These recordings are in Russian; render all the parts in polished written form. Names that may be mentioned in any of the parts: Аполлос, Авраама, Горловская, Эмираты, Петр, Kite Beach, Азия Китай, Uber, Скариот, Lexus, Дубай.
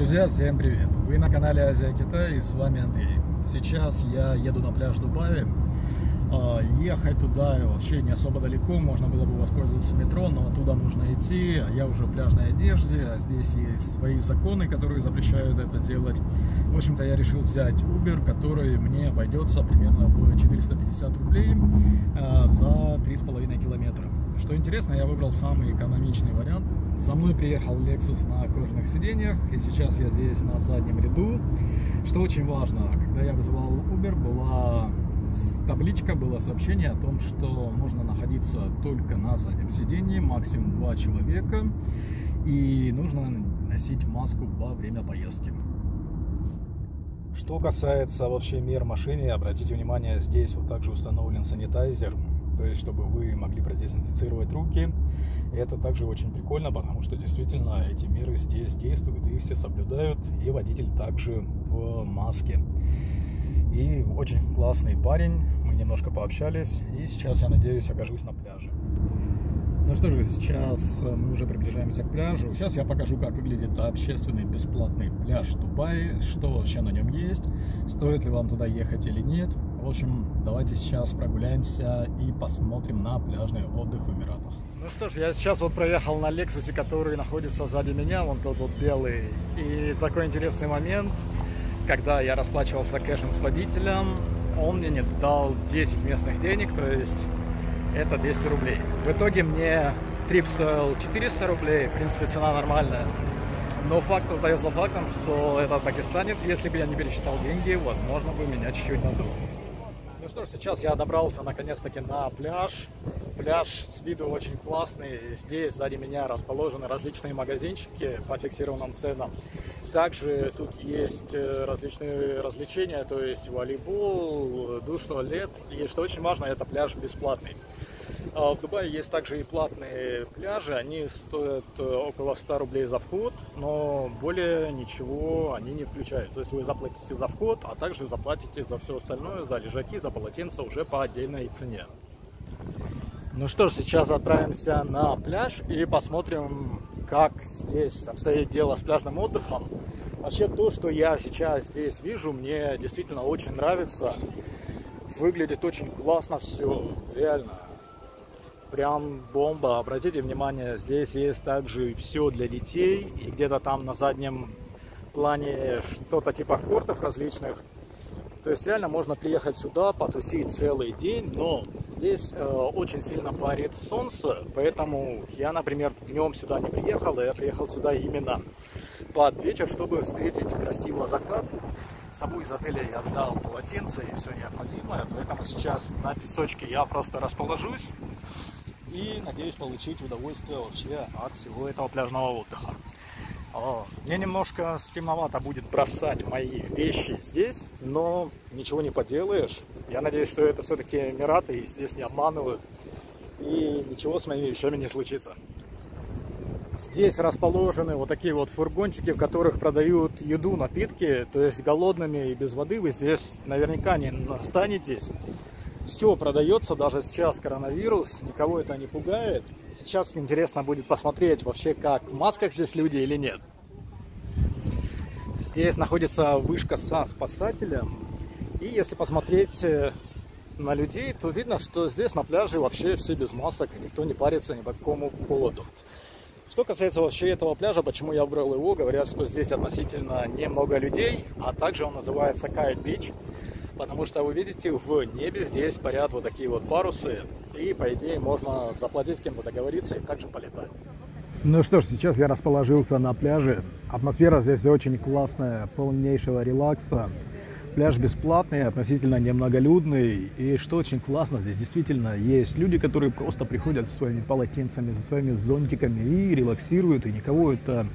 Друзья, всем привет! Вы на канале Азия Китай и с вами Андрей. Сейчас я еду на пляж Дубая. Ехать туда вообще не особо далеко, можно было бы воспользоваться метро, но оттуда нужно идти. Я уже в пляжной одежде, а здесь есть свои законы, которые запрещают это делать. В общем-то, я решил взять Uber, который мне обойдется примерно в 450 рублей за 3,5 километра. Что интересно, я выбрал самый экономичный вариант. Со мной приехал Lexus на кожаных сиденьях, и сейчас я здесь на заднем ряду. Что очень важно, когда я вызывал Uber, была табличка, было сообщение о том, что можно находиться только на заднем сиденье, максимум 2 человека, и нужно носить маску во время поездки. Что касается вообще мер машины, обратите внимание, здесь вот также установлен санитайзер. То есть, чтобы вы могли продезинфицировать руки. Это также очень прикольно, потому что действительно эти меры здесь действуют, и все соблюдают, и водитель также в маске. И очень классный парень, мы немножко пообщались, и сейчас, я надеюсь, окажусь на пляже. Ну что же, сейчас мы уже приближаемся к пляжу. Сейчас я покажу, как выглядит общественный бесплатный пляж Дубая, что вообще на нем есть, стоит ли вам туда ехать или нет. В общем, давайте сейчас прогуляемся и посмотрим на пляжный отдых в Эмиратах. Ну что ж, я сейчас вот проехал на Lexus, который находится сзади меня, вон тот вот белый. И такой интересный момент, когда я расплачивался кэшем с водителем, он мне не дал 10 местных денег, то есть это 200 рублей. В итоге мне трип стоил 400 рублей, в принципе, цена нормальная. Но факт остается фактом, что это пакистанец, если бы я не пересчитал деньги, возможно, бы меня чуть-чуть надуло. Ну что ж, сейчас я добрался наконец-таки на пляж. Пляж с виду очень классный. Здесь сзади меня расположены различные магазинчики по фиксированным ценам. Также тут есть различные развлечения, то есть волейбол, душ, туалет. И что очень важно, это пляж бесплатный. В Дубае есть также и платные пляжи, они стоят около 100 рублей за вход, но более ничего они не включают. То есть вы заплатите за вход, а также заплатите за все остальное, за лежаки, за полотенца уже по отдельной цене. Ну что ж, сейчас отправимся на пляж и посмотрим, как здесь обстоит дело с пляжным отдыхом. Вообще то, что я сейчас здесь вижу, мне действительно очень нравится. Выглядит очень классно все, реально. Прям бомба. Обратите внимание, здесь есть также все для детей. И где-то там на заднем плане что-то типа кортов различных. То есть реально можно приехать сюда, потусить целый день. Но здесь очень сильно парит солнце. Поэтому я, например, днем сюда не приехал. Я приехал сюда именно под вечер, чтобы встретить красиво закат. С собой из отеля я взял полотенце и все необходимое. Поэтому сейчас на песочке я просто расположусь. И надеюсь получить удовольствие вообще от всего этого пляжного отдыха. Мне немножко стремновато будет бросать мои вещи здесь, но ничего не поделаешь. Я надеюсь, что это все-таки Эмираты, и здесь не обманывают. И ничего с моими вещами не случится. Здесь расположены вот такие вот фургончики, в которых продают еду, напитки. То есть голодными и без воды вы здесь наверняка не останетесь. Все продается, даже сейчас коронавирус, никого это не пугает. Сейчас интересно будет посмотреть вообще, как в масках здесь люди или нет. Здесь находится вышка со спасателем. И если посмотреть на людей, то видно, что здесь на пляже вообще все без масок, никто не парится ни по какому поводу. Что касается вообще этого пляжа, почему я выбрал его, говорят, что здесь относительно немного людей, а также он называется Kite Beach. Потому что, вы видите, в небе здесь парят вот такие вот парусы. И, по идее, можно заплатить, с кем-то договориться и также полетать. Ну что ж, сейчас я расположился на пляже. Атмосфера здесь очень классная, полнейшего релакса. Пляж бесплатный, относительно немноголюдный. И что очень классно, здесь действительно есть люди, которые просто приходят со своими полотенцами, со своими зонтиками и релаксируют, и никого это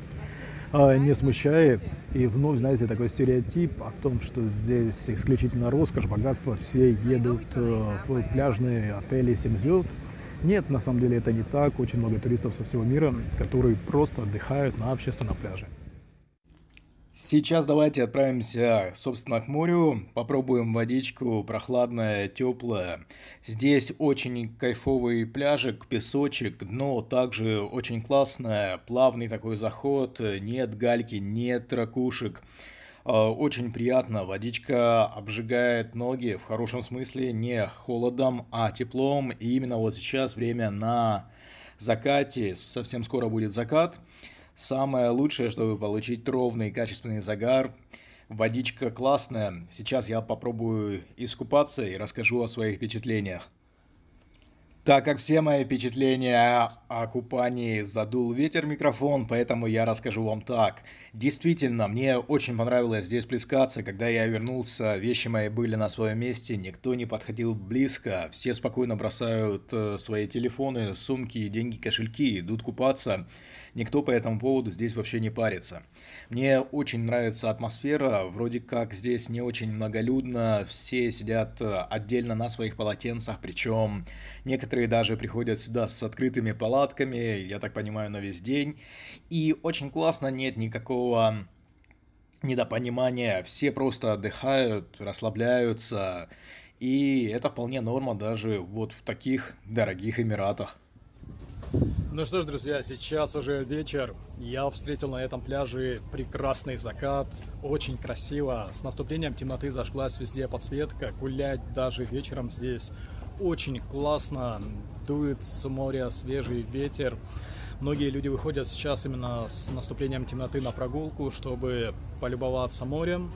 не смущает. И вновь, знаете, такой стереотип о том, что здесь исключительно роскошь, богатство, все едут в пляжные отели 7 звезд. Нет, на самом деле это не так. Очень много туристов со всего мира, которые просто отдыхают на общественном пляже. Сейчас давайте отправимся, собственно, к морю, попробуем водичку, прохладная, теплая. Здесь очень кайфовый пляжик, песочек, дно также очень классное, плавный такой заход, нет гальки, нет ракушек. Очень приятно, водичка обжигает ноги, в хорошем смысле, не холодом, а теплом. И именно вот сейчас время на закате, совсем скоро будет закат. Самое лучшее, чтобы получить ровный качественный загар. Водичка классная. Сейчас я попробую искупаться и расскажу о своих впечатлениях. Так как все мои впечатления о купании задул ветер микрофон, поэтому я расскажу вам так. Действительно, мне очень понравилось здесь плескаться. Когда я вернулся, вещи мои были на своем месте, никто не подходил близко. Все спокойно бросают свои телефоны, сумки, деньги, кошельки, идут купаться. Никто по этому поводу здесь вообще не парится. Мне очень нравится атмосфера. Вроде как здесь не очень многолюдно. Все сидят отдельно на своих полотенцах, причем некоторые даже приходят сюда с открытыми палатками, я так понимаю, на весь день. И очень классно, нет никакого недопонимания. Все просто отдыхают, расслабляются. И это вполне норма даже вот в таких дорогих Эмиратах. Ну что ж, друзья, сейчас уже вечер. Я встретил на этом пляже прекрасный закат. Очень красиво. С наступлением темноты зажглась везде подсветка. Гулять даже вечером здесь очень классно, дует с моря свежий ветер. Многие люди выходят сейчас именно с наступлением темноты на прогулку, чтобы полюбоваться морем,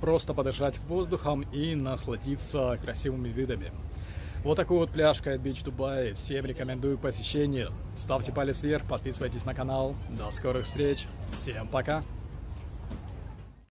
просто подышать воздухом и насладиться красивыми видами. Вот такой вот пляж Kite Beach, Дубай. Всем рекомендую посещение. Ставьте палец вверх, подписывайтесь на канал. До скорых встреч. Всем пока!